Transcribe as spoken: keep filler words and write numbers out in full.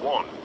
One.